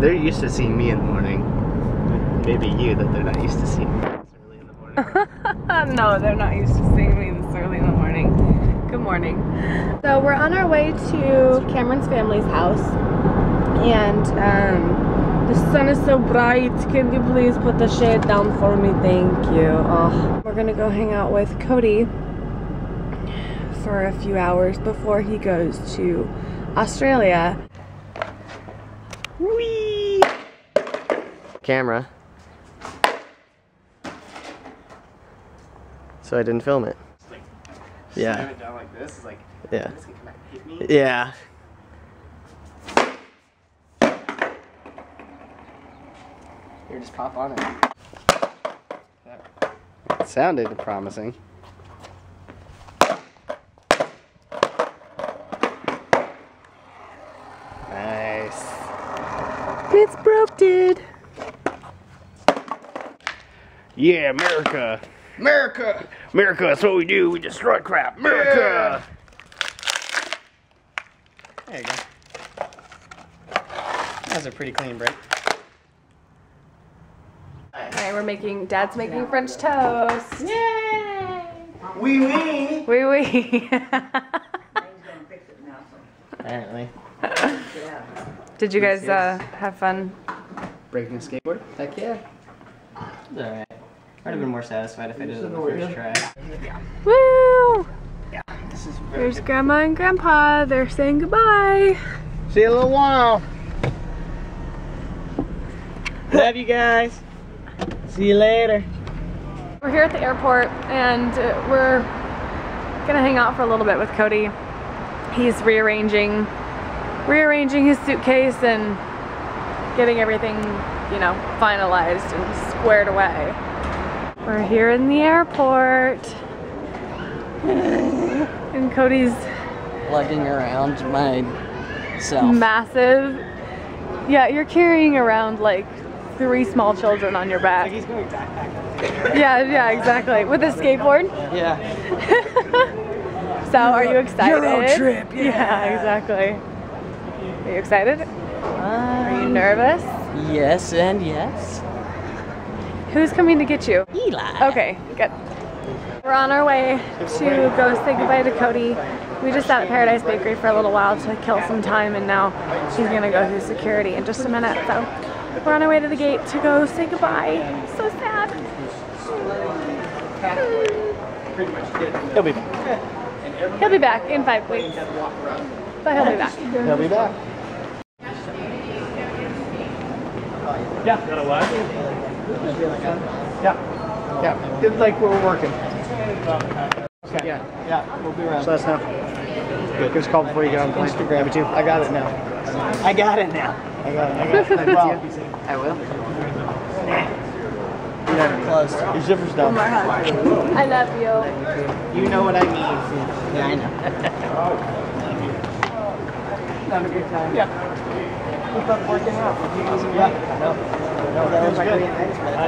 They're used to seeing me in the morning. Maybe you, that they're not used to seeing me this early in the morning. No, they're not used to seeing me this early in the morning. Good morning. So we're on our way to Cameron's family's house, and the sun is so bright. Can you please put the shade down for me? Thank you. Oh. We're gonna go hang out with Cody for a few hours before he goes to Australia. Whee! Camera. So I didn't film it. Yeah. Slam it down like this. It's like, yeah. This can come back and hit me. Yeah. Here, just pop on it. That sounded promising. Nice. It's broke, dude. Yeah, America. America! America, that's what we do. We destroy crap. America! Yeah. There you go. That was a pretty clean break. Alright, we're making, Dad's making French toast. Yay! Wee wee! Wee wee. Apparently. Did you guys have fun? Breaking a skateboard? Heck yeah. It's alright. I'd have been more satisfied if I did it on the first try. Yeah. Woo! Yeah, this is very There's good. Grandma and Grandpa. They're saying goodbye. See you in a little while. Love you guys. See you later. We're here at the airport, and we're gonna hang out for a little bit with Cody. He's rearranging his suitcase and getting everything, you know, finalized and squared away. We're here in the airport, and Cody's lugging around myself. Massive. Yeah, you're carrying around like 3 small children on your back. Like he's going backpack. Yeah, exactly. With a skateboard. Yeah. So, are you excited? Euro trip. Yeah. Exactly. Are you excited? Are you nervous? Yes and yes. Who's coming to get you? Eli. Okay, good. We're on our way to go say goodbye to Cody. We just sat at Paradise Bakery for a little while to kill some time, and now he's gonna go through security in just a minute. So we're on our way to the gate to go say goodbye. So sad. He'll be back. He'll be back in 5 weeks. But he'll be back. He'll be back. Yeah. Got a watch? Yeah. It's like we're working. Okay. Yeah. We'll be around. So that's now. Good. Give us a call before you go on Instagram. Too. I got it now. I got it. I will. Your zipper's done. I love you. You know what I mean. Yeah, I know. Have a good time. Yeah. Keep up working out. Yeah. No, that was good. I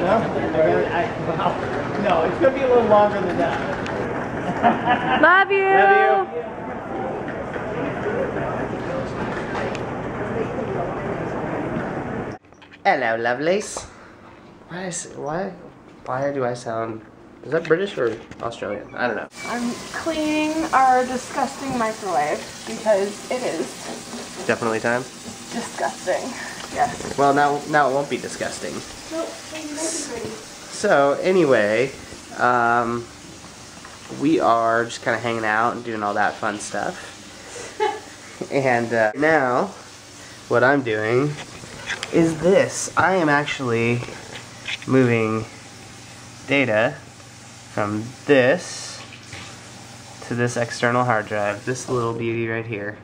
know. No, it's going to be a little longer than that. Love you. Love you. Hello, lovelies. Why do I sound... Is that British or Australian? I don't know. I'm cleaning our disgusting microwave because it is... Definitely time? Disgusting. Yes. Well, now it won't be disgusting. Nope, it won't be. So, anyway, we are just kind of hanging out and doing all that fun stuff. And now, what I'm doing is this. I am actually moving data from this to this external hard drive. This little beauty right here.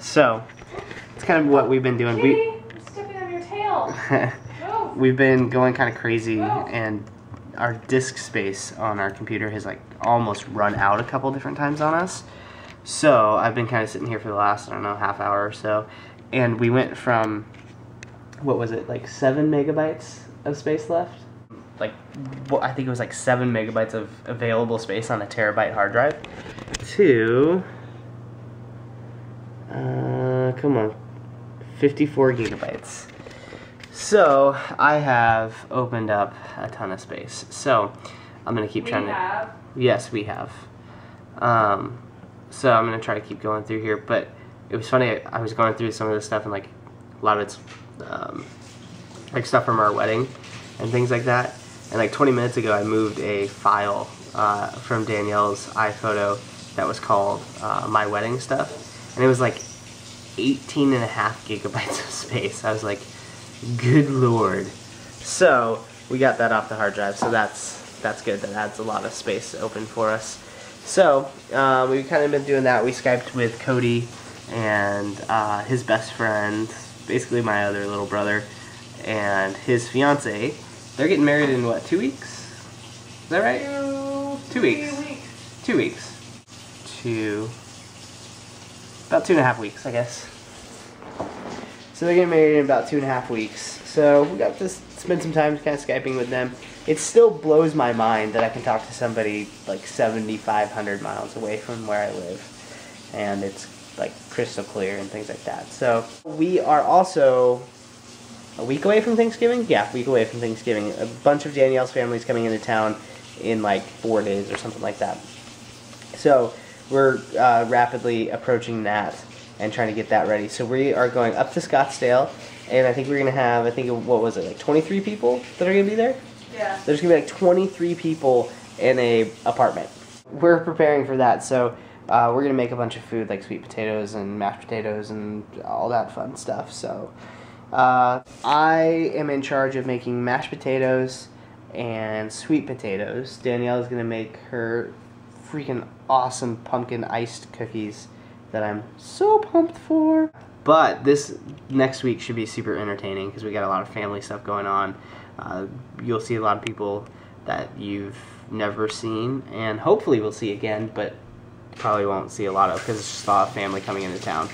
So... It's kind of what we've been doing. Kitty, you're stepping on your tail. We've been going kind of crazy, and our disk space on our computer has like almost run out a couple different times on us. So I've been kind of sitting here for the last, I don't know, half hour or so, and we went from, what was it, like 7 megabytes of space left? Like, well, I think it was like 7 megabytes of available space on a terabyte hard drive to, come on. 54 gigabytes. So I have opened up a ton of space. So I'm gonna keep trying to. Yes, we have. So I'm gonna try to keep going through here. But it was funny. I was going through some of this stuff, and like a lot of it's like stuff from our wedding and things like that. And like 20 minutes ago, I moved a file from Danielle's iPhoto that was called My Wedding Stuff, and it was like 18 and a half gigabytes of space. I was like, good lord. So we got that off the hard drive, so that's good. That adds a lot of space open for us. So we've kind of been doing that. We Skyped with Cody and his best friend, basically my other little brother, and his fiance. They're getting married in what, 2 weeks? Is that right? 2 weeks. 2 weeks. About 2.5 weeks, I guess. So they're getting married in about 2.5 weeks. So we got to spend some time kind of Skyping with them. It still blows my mind that I can talk to somebody like 7,500 miles away from where I live, and it's like crystal clear and things like that. So we are also a week away from Thanksgiving? Yeah, a week away from Thanksgiving. A bunch of Danielle's family's coming into town in like 4 days or something like that. So we're rapidly approaching that and trying to get that ready. So we are going up to Scottsdale, and I think we're going to have, I think, what was it, like 23 people that are going to be there? Yeah. There's going to be like 23 people in a apartment. We're preparing for that, so we're going to make a bunch of food, like sweet potatoes and mashed potatoes and all that fun stuff, so... I am in charge of making mashed potatoes and sweet potatoes. Danielle is going to make her freaking awesome pumpkin iced cookies that I'm so pumped for. But this next week should be super entertaining because we got a lot of family stuff going on. You'll see a lot of people that you've never seen, and hopefully we'll see again, but probably won't see a lot of because it's just a lot of family coming into town.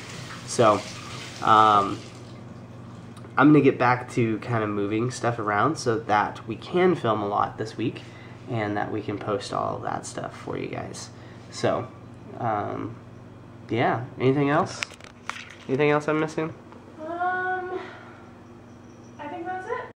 So, I'm going to get back to kind of moving stuff around so that we can film a lot this week and that we can post all of that stuff for you guys. So, yeah. Anything else? Anything else I'm missing?